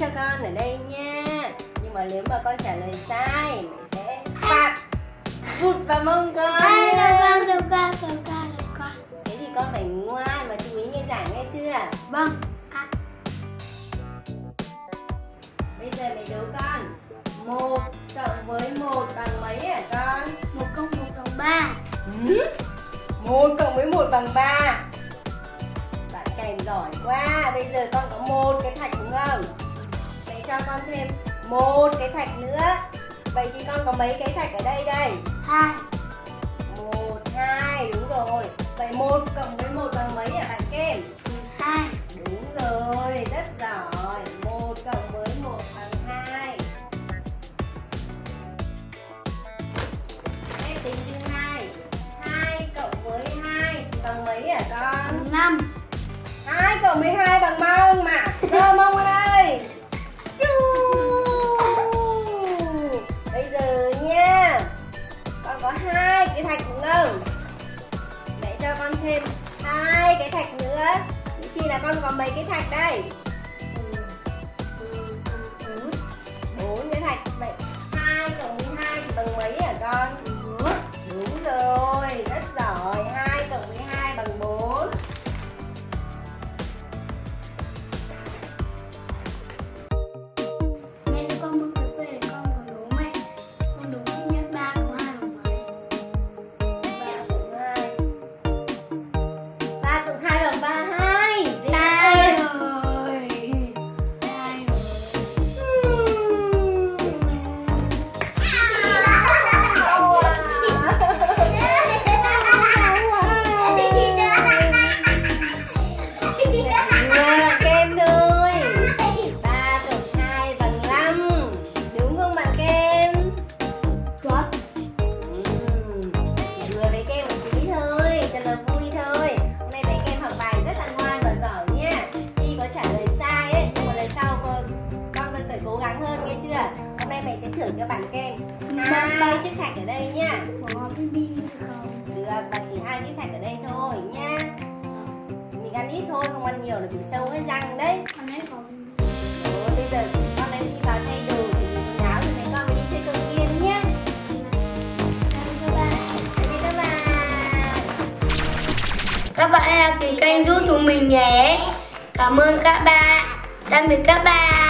cho con ở đây nha. Nhưng mà nếu mà con trả lời sai, mẹ sẽ phạt vụt vào mông con. Được con. Thế thì con phải ngoan và chú ý nghe giảng nghe chưa? Vâng. Bây giờ mày đố con 1 + 1 bằng mấy hả con? 1 + 1 bằng 3. 1 + 1 bằng 3. Bạn kèm giỏi quá. Bây giờ con có 1 cái thạch đúng không? Mẹ cho con thêm 1 cái thạch nữa. Vậy thì con có mấy cái thạch ở đây đây? 2 1 2 đúng rồi. Vậy 1 + 1 bằng mấy hả bạn Kem? 2. Đúng rồi, rất giỏi. 1 + 1 bằng 2. Phép tính thứ 2, 2 + 2 bằng mấy hả con? 5. 2 + 12 bằng bao không ạ? Đưa mông ra đây. Bây giờ nha, con có 2 cái thạch đúng không? Mẹ cho con thêm 2 cái thạch nữa. Ý chi là con có mấy cái thạch đây? 4 cái thạch. Vậy 2 + 12 thì bằng mấy hả con? 4. Đúng rồi, rất giỏi. 2 + 12 bằng 4. Cho bạn Kem 3 chiếc thạch ở đây nha. Được, bạn chỉ 2 chiếc thạch ở đây thôi nha. Mình ăn ít thôi, không ăn nhiều là bị sâu hết răng đấy. Rồi, bây giờ con em đi vào thay đồ thì quần áo thì mấy con đi chơi công viên nhé. Các bạn hãy đăng ký kênh giúp chúng mình nhé. Cảm ơn các bạn. Tạm biệt các bạn.